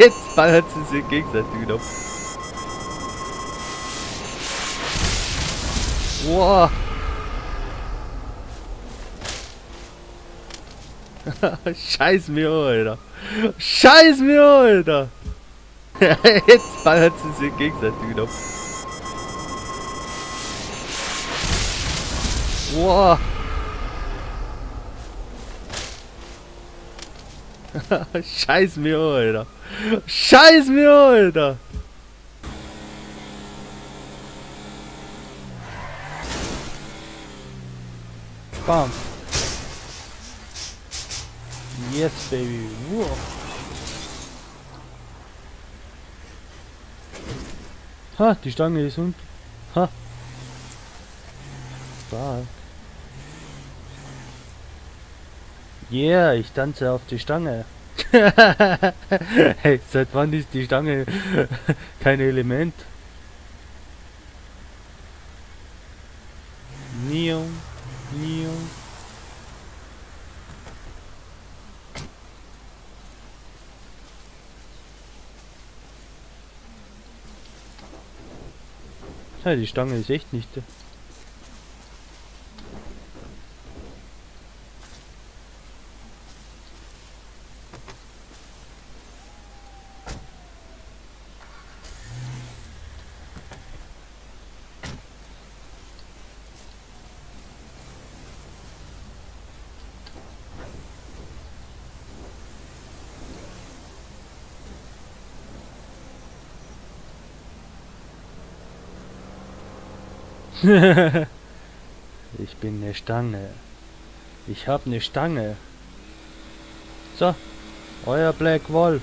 Jetzt ballert sie sich gegenseitig wieder. Wow. Scheiß mir, Alter. Scheiß mir, Alter. Jetzt ballert sie sich gegenseitig wieder. Wow. Scheiß mir, Alter. Scheiß mir, Alter. Bam. Yes, baby. Wow. Ha, die Stange ist unten. Ha. Stark. Yeah, ich tanze auf die Stange. Hey, seit wann ist die Stange kein Element? Nio, Nio. Ja, die Stange ist echt nicht... Ich bin eine Stange. Ich habe eine Stange. So, euer Black Wolf.